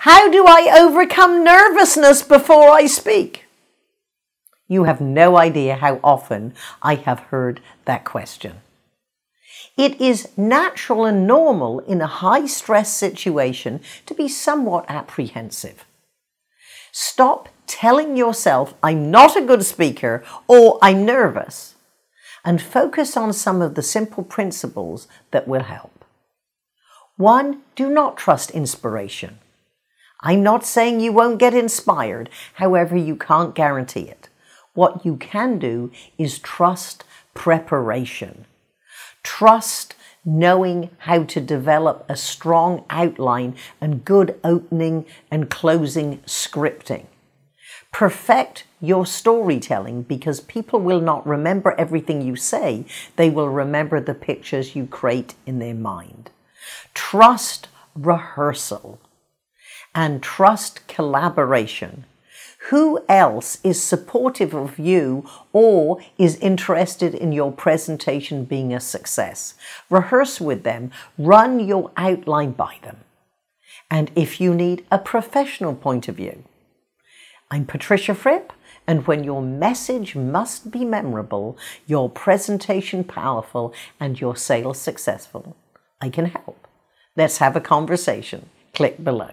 How do I overcome nervousness before I speak? You have no idea how often I have heard that question. It is natural and normal in a high-stress situation to be somewhat apprehensive. Stop telling yourself, I'm not a good speaker, or I'm nervous, and focus on some of the simple principles that will help. 1. Do not trust inspiration. I'm not saying you won't get inspired, however, you can't guarantee it. What you can do is trust preparation. Trust knowing how to develop a strong outline and good opening and closing scripting. Perfect your storytelling because people will not remember everything you say. They will remember the pictures you create in their mind. Trust rehearsal and trust collaboration. Who else is supportive of you or is interested in your presentation being a success? Rehearse with them. Run your outline by them. And if you need a professional point of view, I'm Patricia Fripp, and when your message must be memorable, your presentation powerful, and your sales successful, I can help. Let's have a conversation. Click below.